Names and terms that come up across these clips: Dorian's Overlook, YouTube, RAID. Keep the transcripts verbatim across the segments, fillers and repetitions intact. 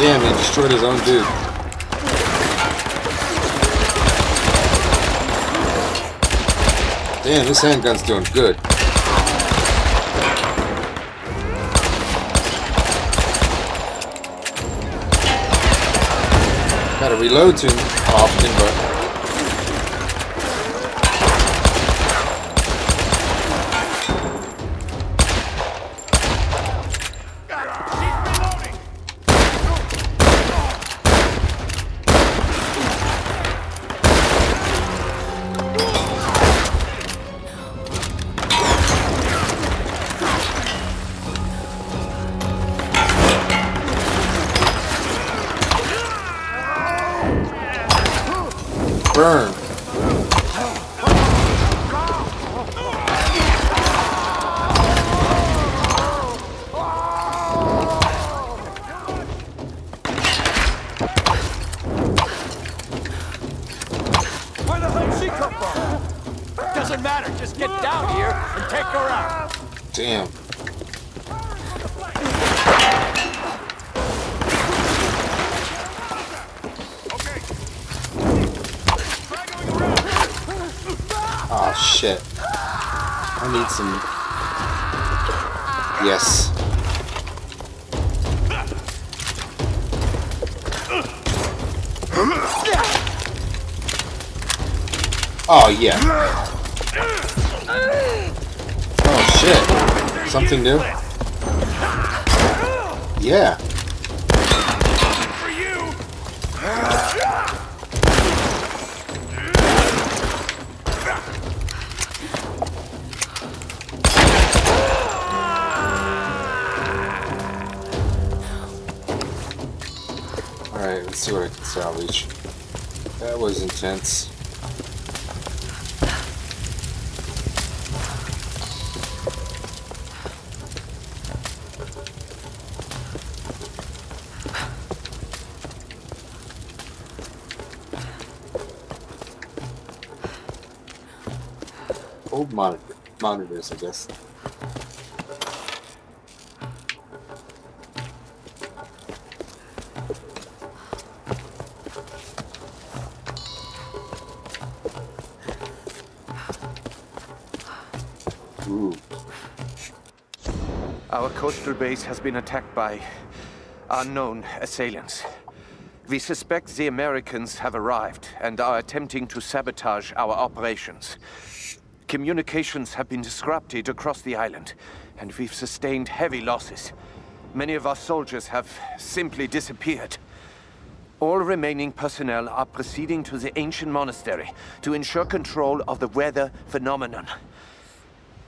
Damn, he destroyed his own dude. Damn, this handgun's doing good. Gotta reload too often, but... Burn. Where the hell did she come from? Doesn't matter, just get down here and take her out. Damn. Shit. I need some... Yes. Oh, yeah. Oh, shit. Something new? Yeah. Alright, let's see what I can salvage. That was intense. Old monitor monitors, I guess. Ooh. Our coastal base has been attacked by unknown assailants. We suspect the Americans have arrived and are attempting to sabotage our operations. Communications have been disrupted across the island, and we've sustained heavy losses. Many of our soldiers have simply disappeared. All remaining personnel are proceeding to the ancient monastery to ensure control of the weather phenomenon.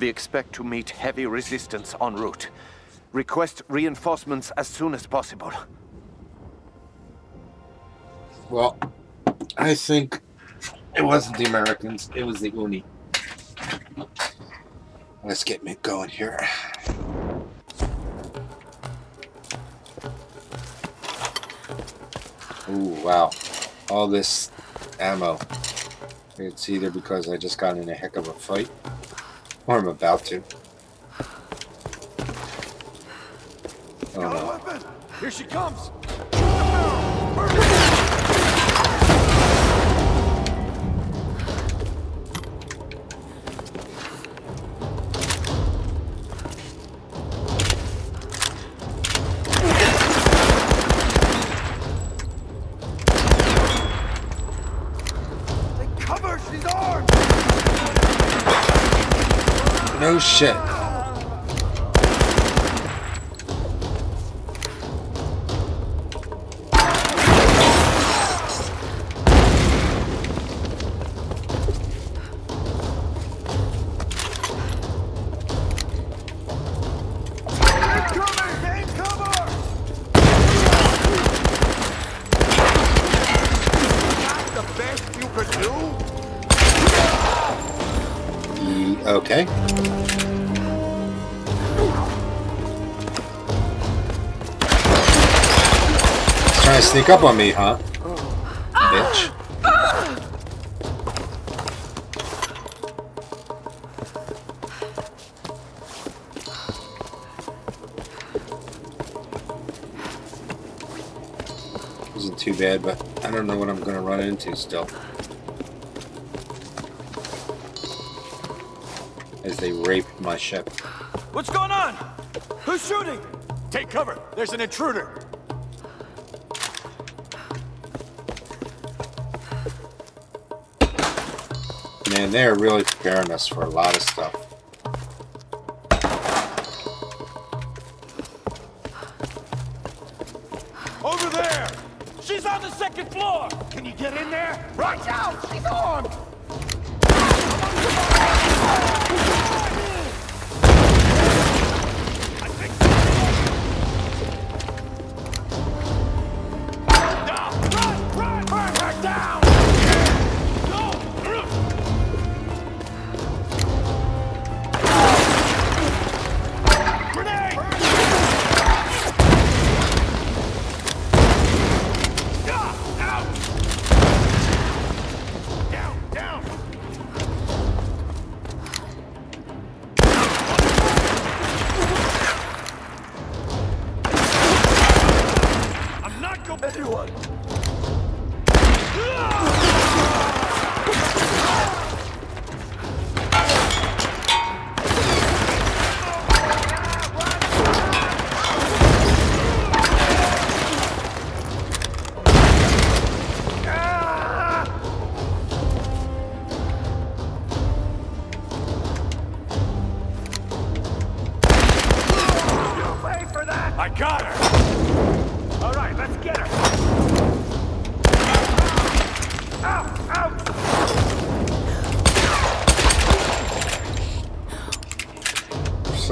We expect to meet heavy resistance en route. Request reinforcements as soon as possible. Well, I think it wasn't the Americans, it was the Uni. Let's get me going here. Ooh, wow. All this ammo. It's either because I just got in a heck of a fight, or I'm about to. Oh, no. Here she comes. Take cover, she's armed. No shit. Okay. Trying to sneak up on me, huh? Bitch. isn't too bad, but I don't know what I'm going to run into still. As they rape my ship. What's going on? Who's shooting? Take cover. There's an intruder. Man, they're really preparing us for a lot of stuff. Over there! She's on the second floor! Can you get in there? Watch out! She's on!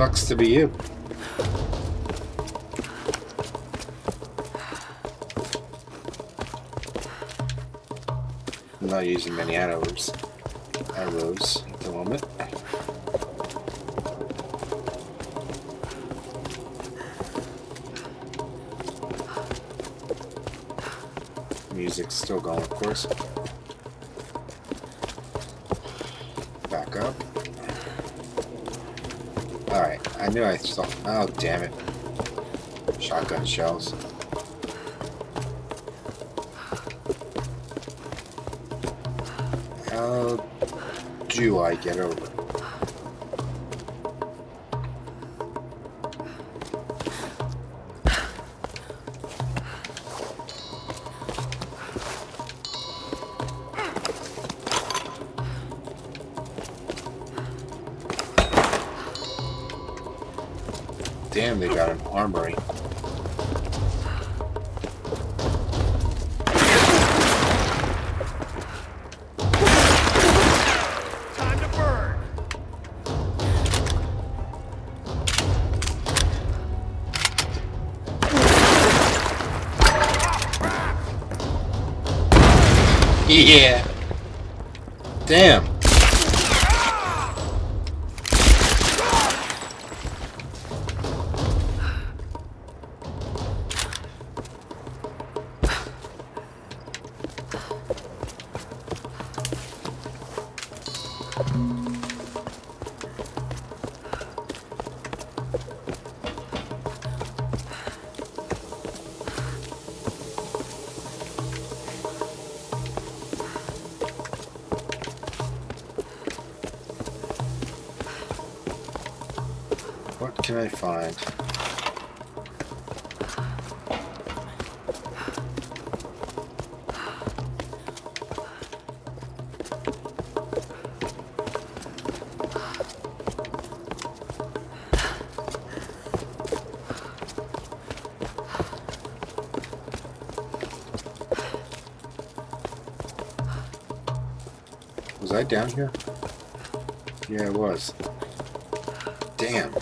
Sucks to be you. I'm not using many arrows, arrows at the moment. Music's still going, of course. Back up. Alright, I knew I saw. Oh, damn it. Shotgun shells. How do I get over? Damn, they got an armory. Time to burn. Yeah. Damn. What can I find? Was I down here? Yeah, I was. Damn.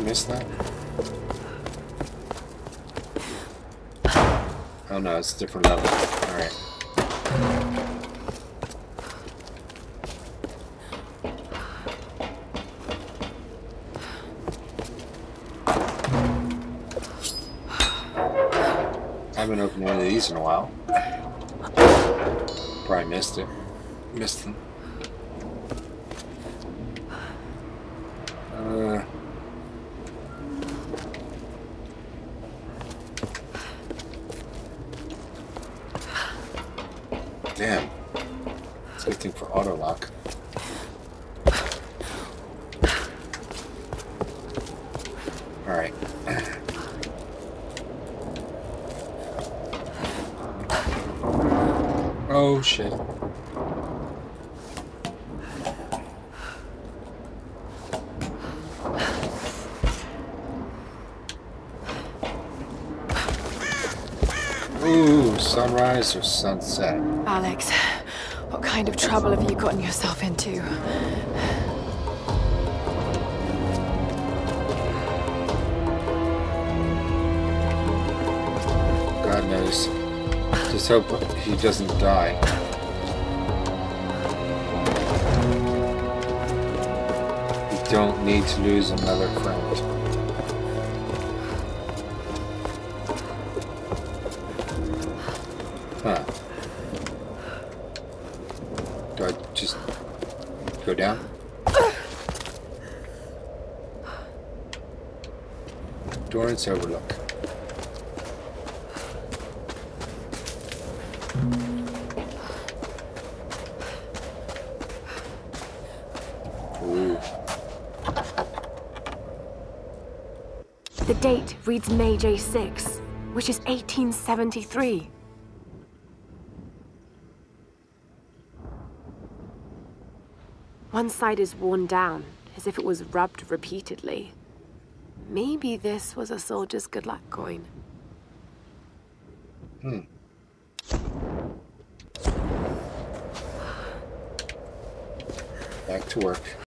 I miss that? Oh no, it's a different level. Alright. I haven't opened one of these in a while. Probably missed it. Missed them. Uh, damn. It's a good thing for auto lock. Alright. Oh shit. Ooh, sunrise or sunset? Alex, what kind of trouble have you gotten yourself into? God knows. Just hope he doesn't die. We don't need to lose another friend. Huh. Do I just go down? Dorian's Overlook. Ooh. The date reads May J six, which is eighteen seventy-three. One side is worn down, as if it was rubbed repeatedly. Maybe this was a soldier's good luck coin. Hmm. Back to work.